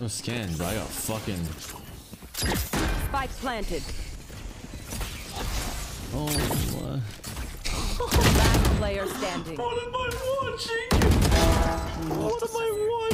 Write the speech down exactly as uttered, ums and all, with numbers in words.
No scans, bro. I got fucking spike planted. Oh, what? Last player standing. What am I watching? What am I watching?